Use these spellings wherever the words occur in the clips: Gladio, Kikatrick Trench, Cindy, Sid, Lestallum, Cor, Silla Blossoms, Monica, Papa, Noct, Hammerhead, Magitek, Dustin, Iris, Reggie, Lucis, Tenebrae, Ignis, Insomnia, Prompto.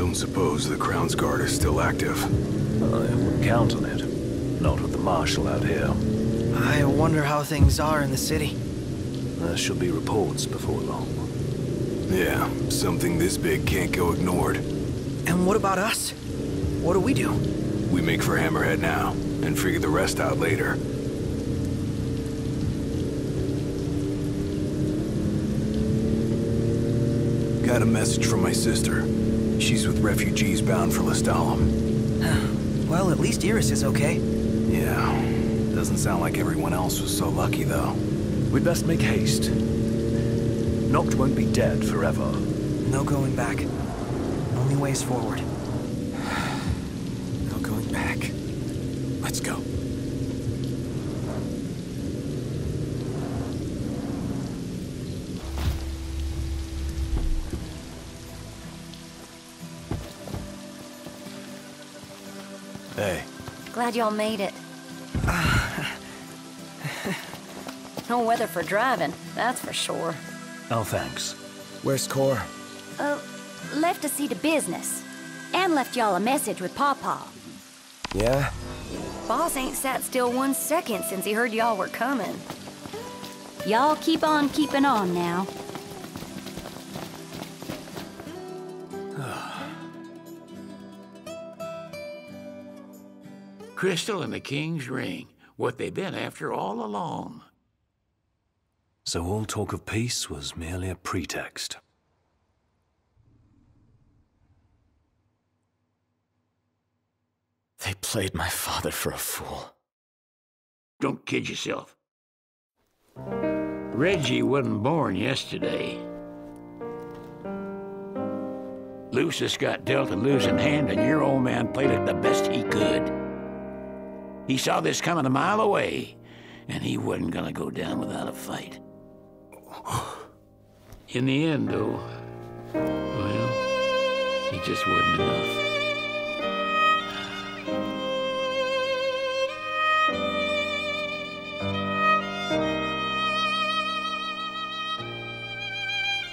don't suppose the Crown's Guard is still active? I wouldn't count on it. Not with the Marshal out here. I wonder how things are in the city. There should be reports before long. Yeah, something this big can't go ignored. And what about us? What do? We make for Hammerhead now, and figure the rest out later. Got a message from my sister. She's with refugees bound for Lestallum. Well, at least Iris is okay. Yeah. Doesn't sound like everyone else was so lucky, though. We'd best make haste. Noct won't be dead forever. No going back. Only ways forward. No going back. Let's go. Hey. Glad y'all made it. No weather for driving, that's for sure. Oh, thanks. Where's Cor? Left to see to business. And left y'all a message with Papa. Yeah? Boss ain't sat still 1 second since he heard y'all were coming. Y'all keep on keeping on now. Crystal and the King's Ring, what they've been after all along. So all talk of peace was merely a pretext. They played my father for a fool. Don't kid yourself. Reggie wasn't born yesterday. Lucis got dealt a losing hand, and your old man played it the best he could. He saw this coming a mile away, and he wasn't gonna go down without a fight. In the end, though, well, it just wasn't enough.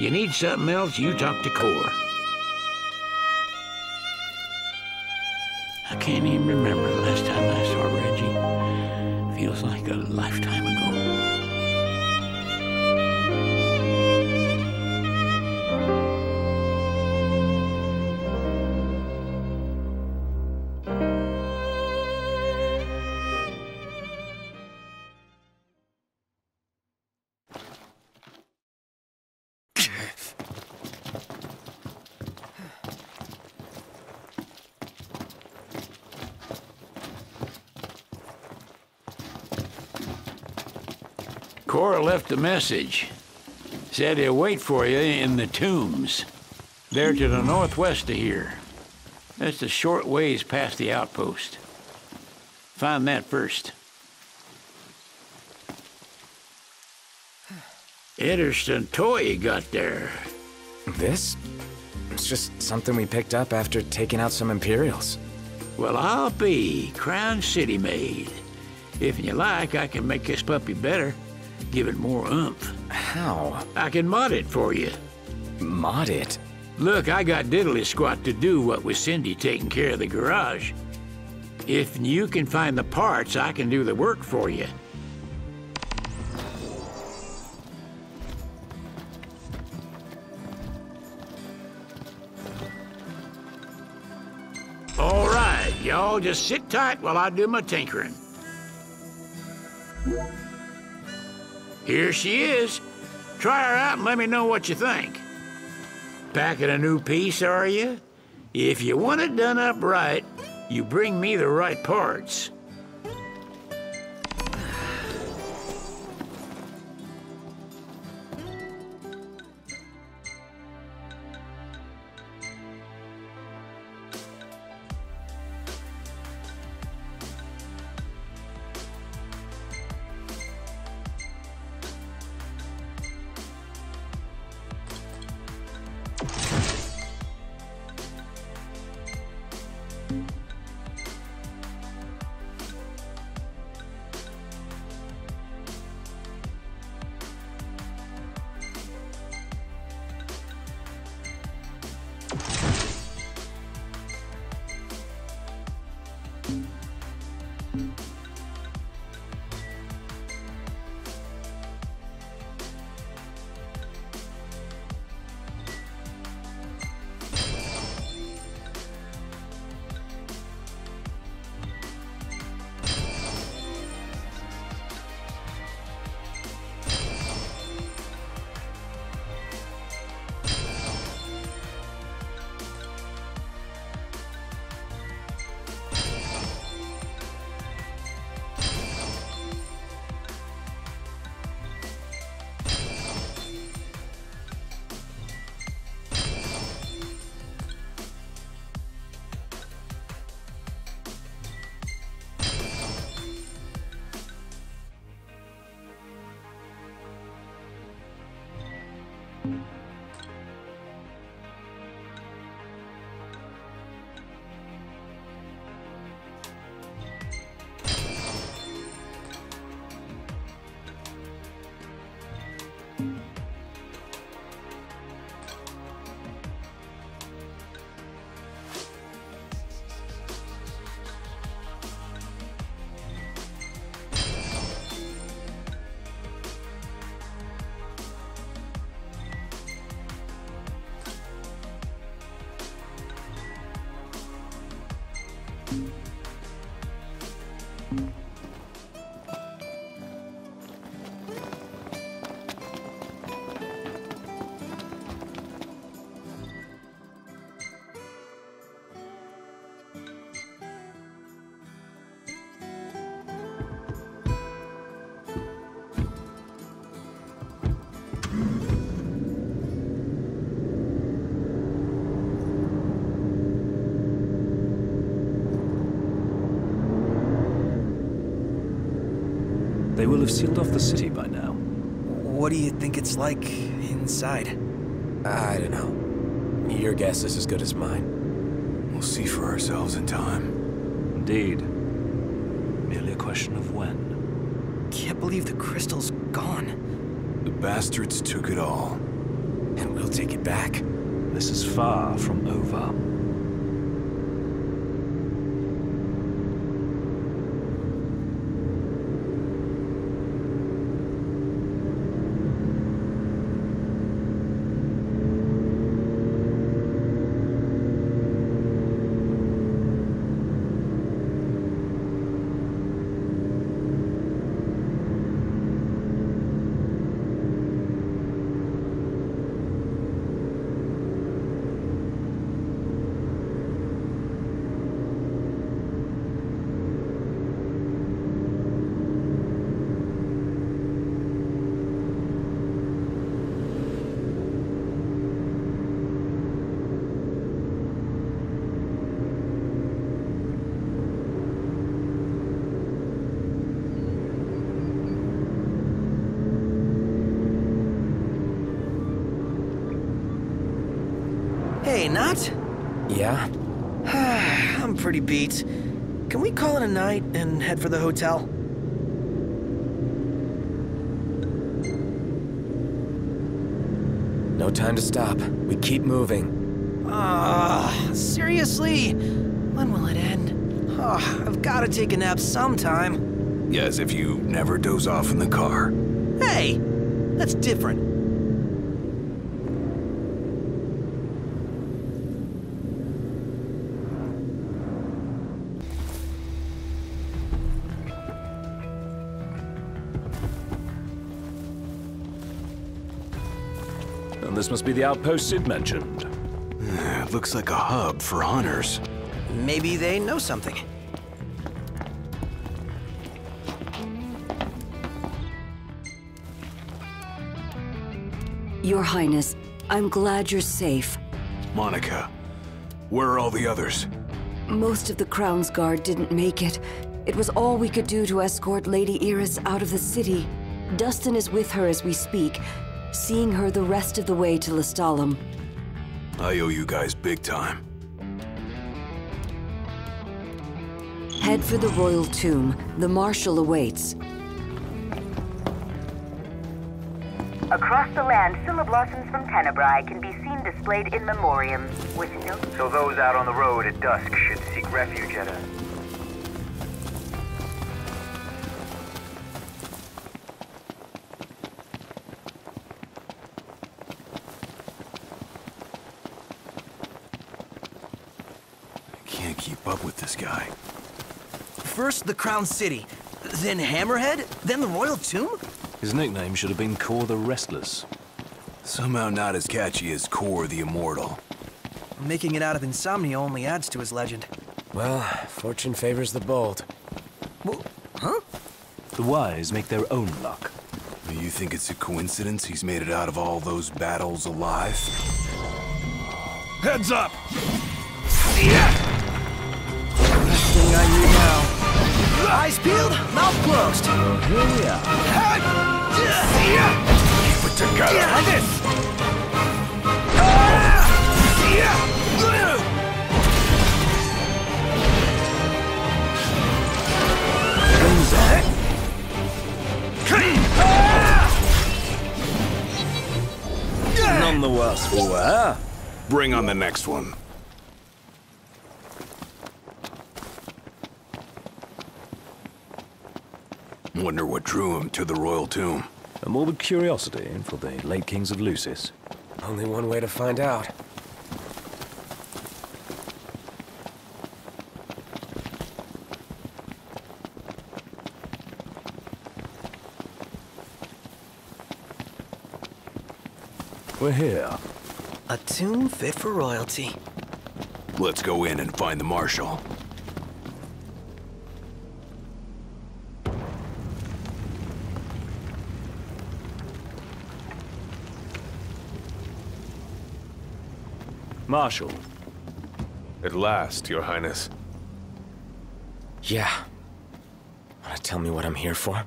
You need something else, you talk to Cor. I can't even remember the last time I saw Reggie. Feels like a lifetime ago. Cora left a message. Said he'll wait for you in the tombs. They're to the northwest of here. That's a short ways past the outpost. Find that first. Interesting toy you got there. This? It's just something we picked up after taking out some Imperials. Well, I'll be Crown City made. If you like, I can make this puppy better. Give it more oomph. How? I can mod it for you. Mod it? Look, I got diddly squat to do what with Cindy taking care of the garage. If you can find the parts, I can do the work for you. All right, y'all just sit tight while I do my tinkering. Here she is. Try her out and let me know what you think. Packing a new piece, are you? If you want it done up right, you bring me the right parts. They will have sealed off the city by now. What do you think it's like inside? I don't know. Your guess is as good as mine. We'll see for ourselves in time. Indeed. Merely a question of when. Can't believe the crystal's gone. The bastards took it all. And we'll take it back. This is far from over. Yeah? I'm pretty beat. Can we call it a night and head for the hotel? No time to stop. We keep moving. Seriously? When will it end? I've got to take a nap sometime. Yes, if you never doze off in the car. Hey, that's different. This must be the outpost Sid mentioned. It looks like a hub for hunters. Maybe they know something. Your Highness, I'm glad you're safe. Monica, where are all the others? Most of the Crown's Guard didn't make it. It was all we could do to escort Lady Iris out of the city. Dustin is with her as we speak, seeing her the rest of the way to Lestallum. I owe you guys big time. Head for the royal tomb. The marshal awaits. Across the land, Silla Blossoms from Tenebrae can be seen displayed in memoriam, with no... So those out on the road at dusk should seek refuge at a... First the Crown City, then Hammerhead, then the Royal Tomb? His nickname should have been Cor the Restless. Somehow not as catchy as Cor the Immortal. Making it out of Insomnia only adds to his legend. Well, fortune favors the bold. Well, huh? The wise make their own luck. You think it's a coincidence he's made it out of all those battles alive? Heads up! Yeah! I need now. Eyes peeled, mouth closed. Here we are. Keep it together. Like this. None the worse for wear. Bring on the next one. Wonder what drew him to the royal tomb. A morbid curiosity for the late kings of Lucis. Only one way to find out. We're here. A tomb fit for royalty. Let's go in and find the Marshal. Marshal. At last, Your Highness. Yeah. Wanna tell me what I'm here for?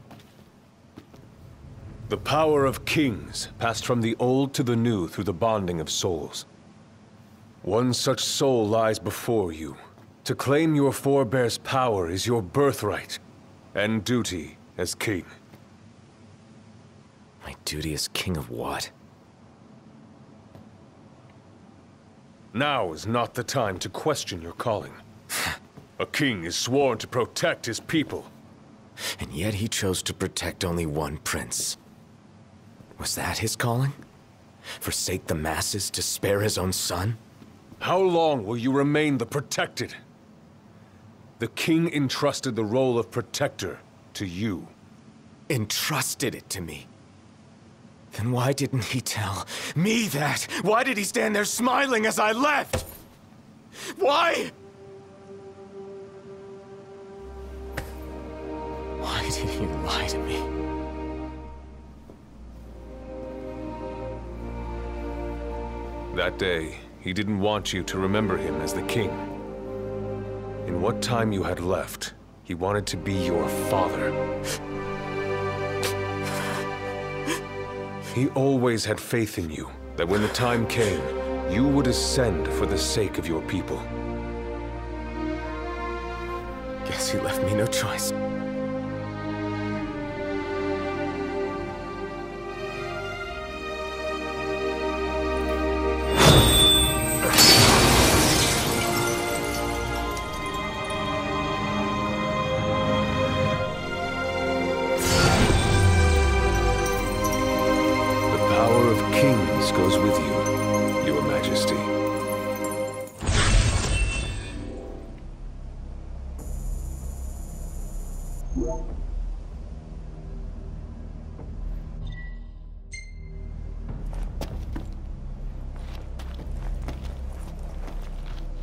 The power of kings passed from the old to the new through the bonding of souls. One such soul lies before you. To claim your forebears' power is your birthright and duty as king. My duty as king of what? Now is not the time to question your calling. A king is sworn to protect his people. And yet he chose to protect only one prince. Was that his calling? Forsake the masses to spare his own son? How long will you remain the protected? The king entrusted the role of protector to you. Entrusted it to me? Then why didn't he tell me that? Why did he stand there smiling as I left? Why? Why did he lie to me? That day, he didn't want you to remember him as the king. In what time you had left, he wanted to be your father. He always had faith in you, that when the time came, you would ascend for the sake of your people. Guess he left me no choice.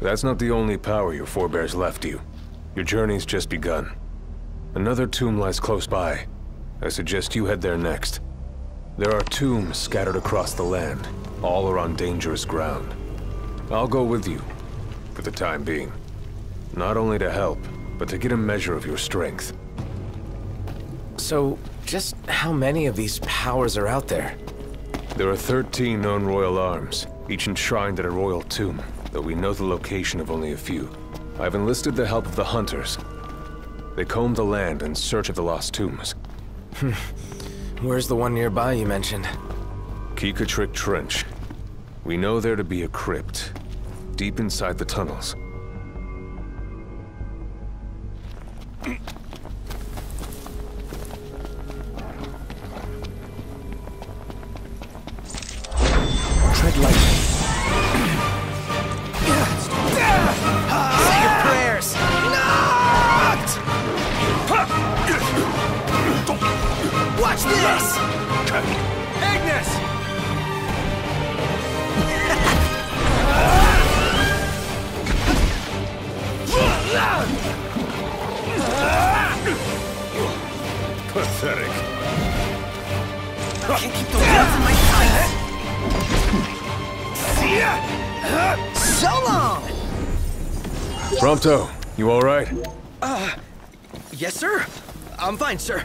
That's not the only power your forebears left you. Your journey's just begun. Another tomb lies close by. I suggest you head there next. There are tombs scattered across the land. All are on dangerous ground. I'll go with you, for the time being. Not only to help, but to get a measure of your strength. So, just how many of these powers are out there? There are 13 known royal arms, each enshrined at a royal tomb. Though we know the location of only a few. I've enlisted the help of the hunters. They comb the land in search of the lost tombs. Where's the one nearby you mentioned? Kikatrick Trench. We know there to be a crypt, deep inside the tunnels. Tread lightly. Watch this! Agnes! Pathetic. I can't keep the words in my tongue. See ya! So long! Prompto, you alright? Yes, sir. I'm fine, sir.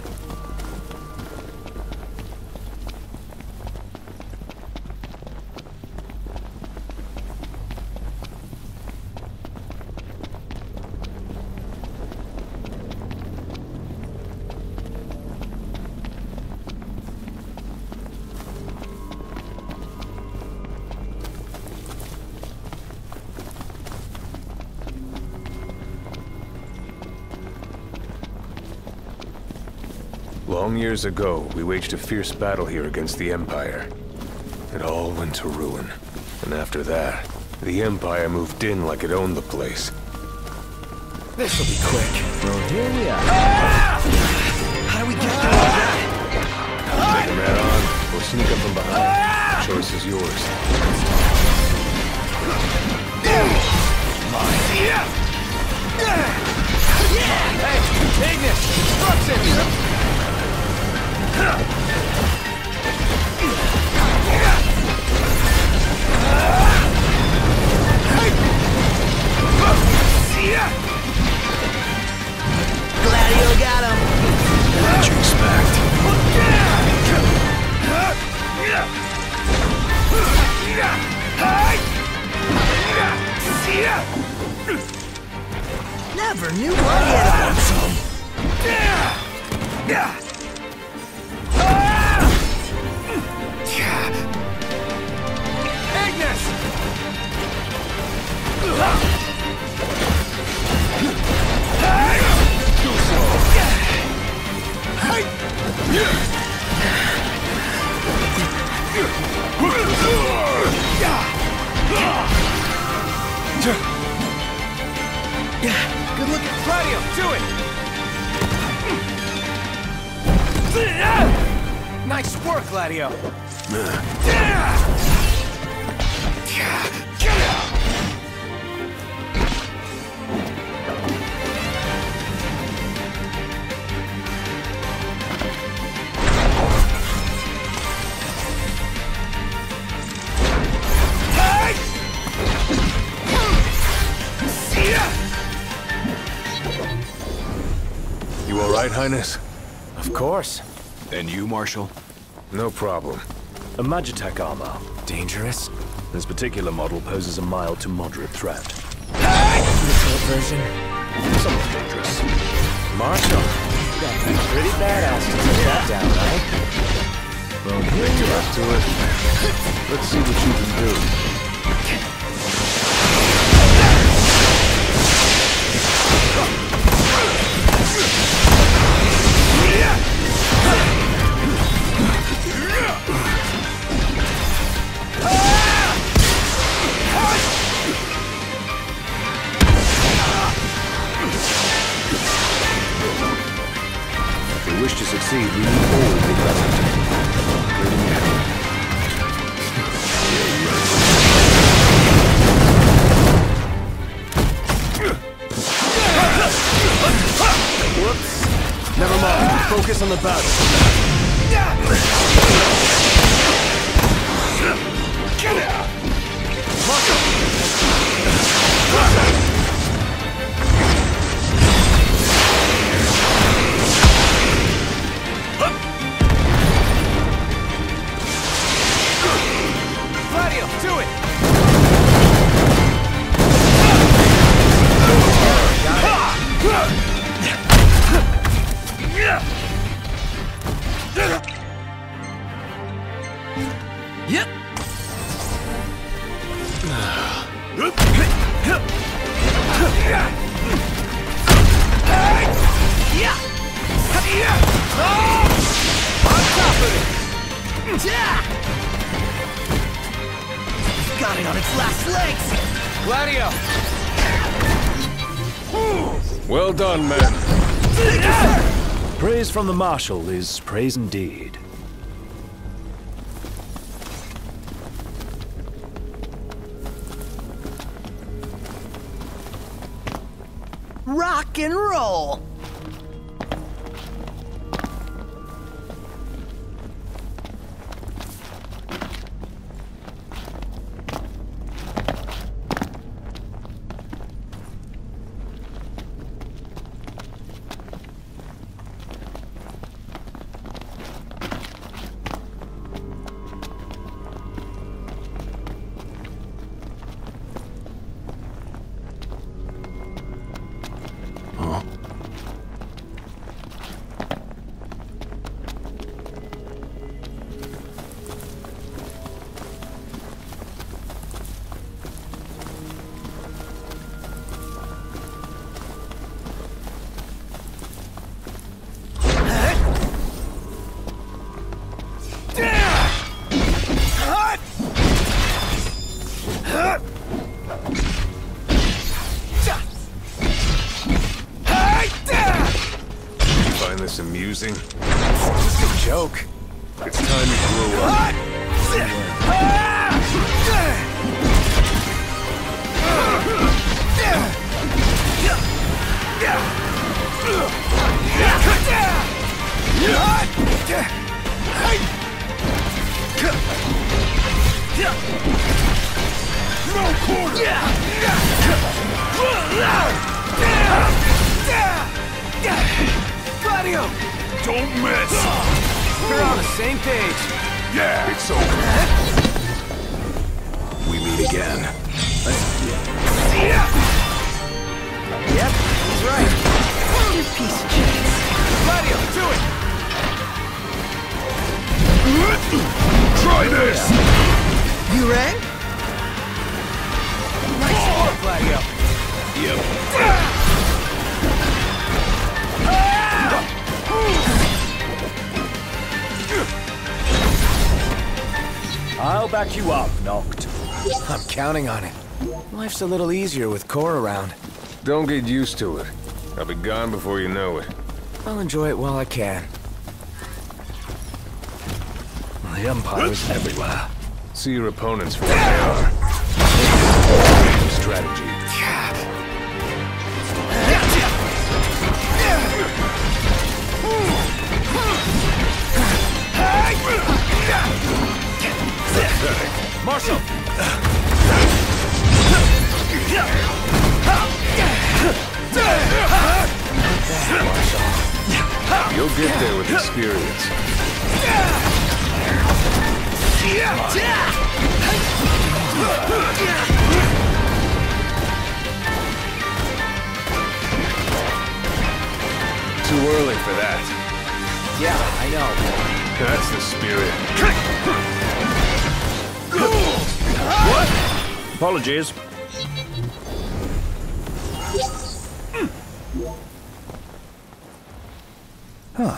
Long years ago, we waged a fierce battle here against the Empire. It all went to ruin. And after that, the Empire moved in like it owned the place. This'll be quick. Well, here we are. How do we get through that? Take them head on, or sneak up from behind. Choice is yours. Hey, Ignis! Gladio got him! What'd you expect? Never knew what he had on some. Ignis! Good look at Gladio, do it! Nice work, Gladio! Right, Highness? Of course. And you, Marshal? No problem. A Magitek armor. Dangerous? This particular model poses a mild to moderate threat. The short version? Somewhat dangerous. Marshal, you got to be pretty badass to take that down, right? Well, make it up to it. Let's see what you can do. If we wish to succeed, we need all to be present, including you. Whoops! Never mind. Focus on the battle. Get out! Marco! From the Marshal is praise indeed. Rock and roll. Amusing. It's just a joke. It's time to grow up. Gladio! Don't miss! We're on the same page. Yeah, it's over. We meet again. Yep, he's right. You piece of shit. Gladio, do it! Try this! You ready? Nice work, Gladio. Yep. I'll back you up, Noct. I'm counting on it. Life's a little easier with Cor around. Don't get used to it. I'll be gone before you know it. I'll enjoy it while I can. The Empire is everywhere. See your opponents for what they are. Strategy. Marshal! Marshal. You'll get there with experience. Too early for that. Yeah, I know. That's the spirit. What? Apologies. Huh.